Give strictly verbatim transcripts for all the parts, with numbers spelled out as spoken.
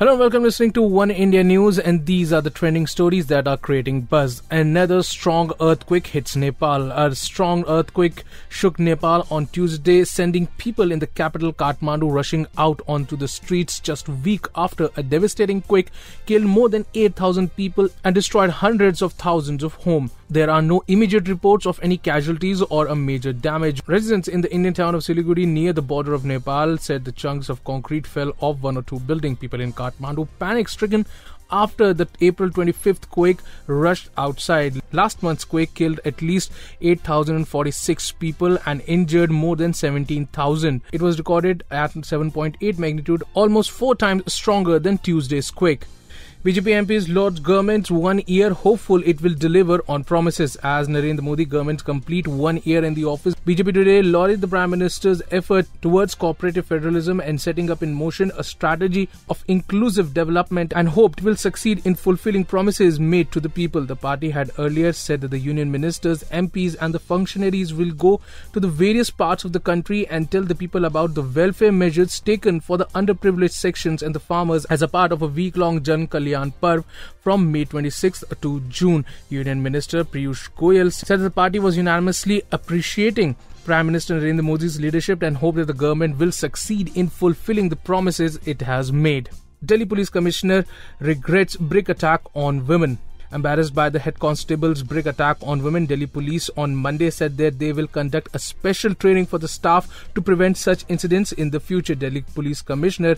Hello and welcome listening to One India News, and these are the trending stories that are creating buzz. Another strong earthquake hits Nepal. A strong earthquake shook Nepal on Tuesday, sending people in the capital Kathmandu rushing out onto the streets just a week after a devastating quake killed more than eight thousand people and destroyed hundreds of thousands of homes. There are no immediate reports of any casualties or a major damage. Residents in the Indian town of Siliguri near the border of Nepal said the chunks of concrete fell off one or two buildings. People in Kathmandu, panic-stricken after the April twenty-fifth quake, rushed outside. Last month's quake killed at least eight thousand forty-six people and injured more than seventeen thousand. It was recorded at seven point eight magnitude, almost four times stronger than Tuesday's quake. B J P M Ps laud government's one year, hopeful it will deliver on promises. As Narendra Modi government's complete one year in the office, B J P today lauded the Prime Minister's effort towards cooperative federalism and setting up in motion a strategy of inclusive development, and hoped will succeed in fulfilling promises made to the people. The party had earlier said that the union ministers, M Ps and the functionaries will go to the various parts of the country and tell the people about the welfare measures taken for the underprivileged sections and the farmers as a part of a week-long Jan Kalyan Parv from May twenty-sixth to June. Union Minister Priyush Goyal said the party was unanimously appreciating Prime Minister Narendra Modi's leadership and hoped that the government will succeed in fulfilling the promises it has made. Delhi Police Commissioner regrets brick attack on women. Embarrassed by the head constable's brick attack on women, Delhi Police on Monday said that they will conduct a special training for the staff to prevent such incidents in the future. Delhi Police Commissioner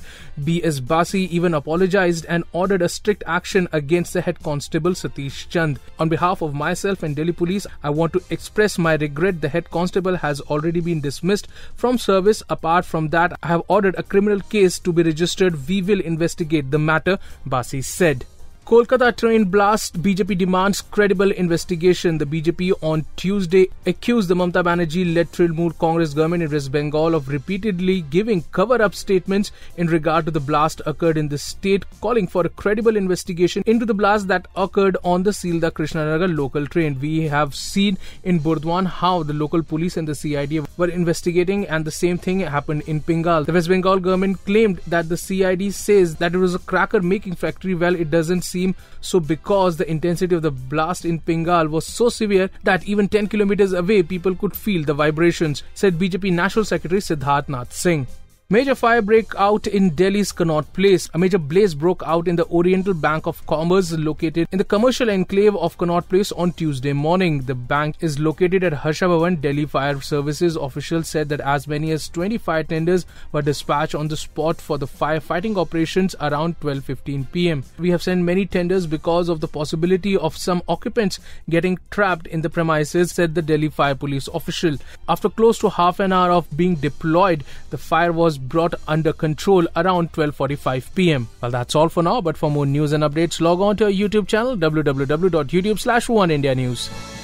B S Bassi even apologized and ordered a strict action against the head constable Satish Chand. "On behalf of myself and Delhi Police, I want to express my regret. The head constable has already been dismissed from service. Apart from that, I have ordered a criminal case to be registered. We will investigate the matter," Bassi said. Kolkata train blast, B J P demands credible investigation. The B J P on Tuesday accused the Mamata Banerjee-led Trinamool Congress government in West Bengal of repeatedly giving cover-up statements in regard to the blast occurred in the state, calling for a credible investigation into the blast that occurred on the Sealdah Krishnanagar local train. "We have seen in Burdwan how the local police and the C I D were investigating, and the same thing happened in Bengal." The West Bengal government claimed that the C I D says that it was a cracker-making factory. Well, it doesn't seem so, because the intensity of the blast in Bengal was so severe that even ten kilometers away people could feel the vibrations, said B J P National Secretary Siddharth Nath Singh. Major fire break out in Delhi's Connaught Place. A major blaze broke out in the Oriental Bank of Commerce located in the commercial enclave of Connaught Place on Tuesday morning. The bank is located at Harshabhavan. Delhi Fire Services officials said that as many as twenty fire tenders were dispatched on the spot for the firefighting operations around twelve fifteen p.m. "We have sent many tenders because of the possibility of some occupants getting trapped in the premises," said the Delhi Fire Police official. After close to half an hour of being deployed, the fire was brought under control around twelve forty-five p.m. Well, that's all for now, but for more news and updates, log on to our YouTube channel, w w w dot youtube slash One India News.